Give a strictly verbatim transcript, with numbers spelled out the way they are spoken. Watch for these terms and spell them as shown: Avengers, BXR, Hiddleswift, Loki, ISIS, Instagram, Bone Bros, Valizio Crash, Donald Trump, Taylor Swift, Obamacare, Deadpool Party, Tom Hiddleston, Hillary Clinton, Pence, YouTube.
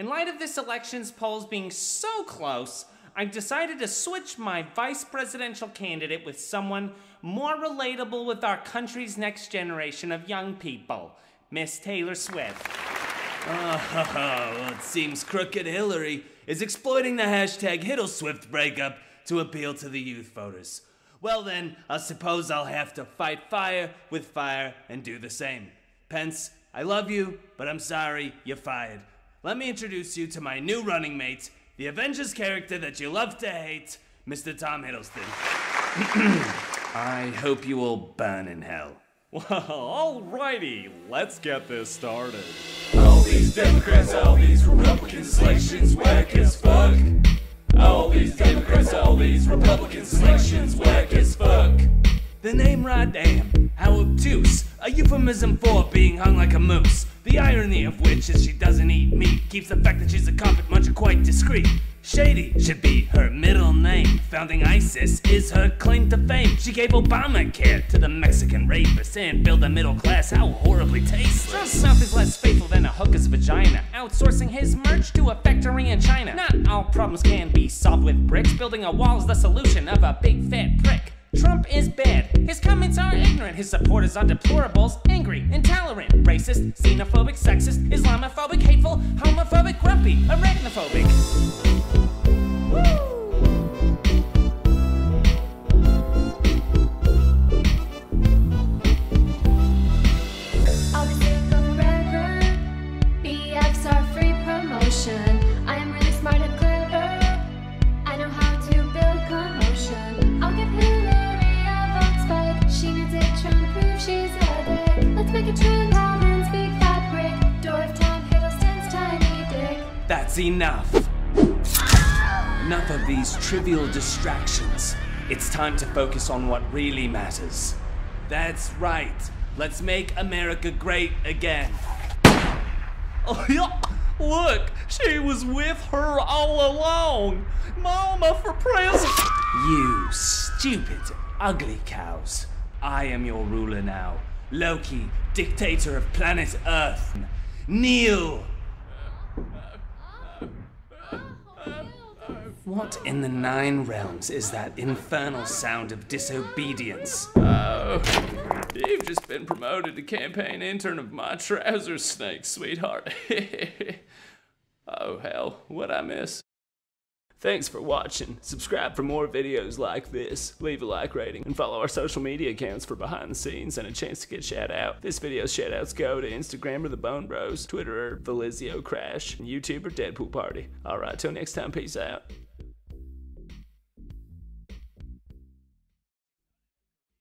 In light of this election's polls being so close, I've decided to switch my vice presidential candidate with someone more relatable with our country's next generation of young people, Miss Taylor Swift. Oh, it seems crooked Hillary is exploiting the hashtag Hiddleswift breakup to appeal to the youth voters. Well then, I suppose I'll have to fight fire with fire and do the same. Pence, I love you, but I'm sorry, you're fired. Let me introduce you to my new running mate, the Avengers character that you love to hate, Mister Tom Hiddleston. I hope you all burn in hell. Well, alrighty, let's get this started. All these Democrats, all these Republicans, selections whack as fuck. All these Democrats, all these Republicans, selections whack as fuck. The name Rod Damn, how obtuse, a euphemism for being hung like a moose. The irony of which is she doesn't eat meat, keeps the fact that she's a carpet muncher quite discreet. Shady should be her middle name, founding ISIS is her claim to fame. She gave Obamacare to the Mexican rapists and built the middle class, how horribly tasteless. Trump's mouth is less faithful than a hooker's vagina, outsourcing his merch to a factory in China. Not all problems can be solved with bricks, building a wall is the solution of a big fat prick. Trump is bad, his comments are ignorant, his supporters are deplorables, angry, intolerant, racist, xenophobic, sexist, Islamophobic, hateful, homophobic, grumpy, arachnophobic. Woo! I'll stay forever, B X R free promotion, I am really smart and clever, I know how to build commotion, I'll give him Trump proves she's a dick. Let's make a trend, Holland's big fat brick. Door of Tom Hiddleston's tiny dick. That's enough. Enough of these trivial distractions. It's time to focus on what really matters. That's right. Let's make America great again. Oh, yeah. Look, she was with her all along. Mama for president. You stupid, ugly cows. I am your ruler now, Loki, dictator of planet Earth. Kneel! What in the nine realms is that infernal sound of disobedience? Oh, you've just been promoted to campaign intern of my trouser snake, sweetheart. Oh hell, what'd I miss? Thanks for watching. Subscribe for more videos like this, leave a like rating, and follow our social media accounts for behind the scenes and a chance to get shout out. This video's shout outs go to Instagram or the Bone Bros, Twitter or Valizio Crash, and YouTube or Deadpool Party. Alright, till next time, peace out.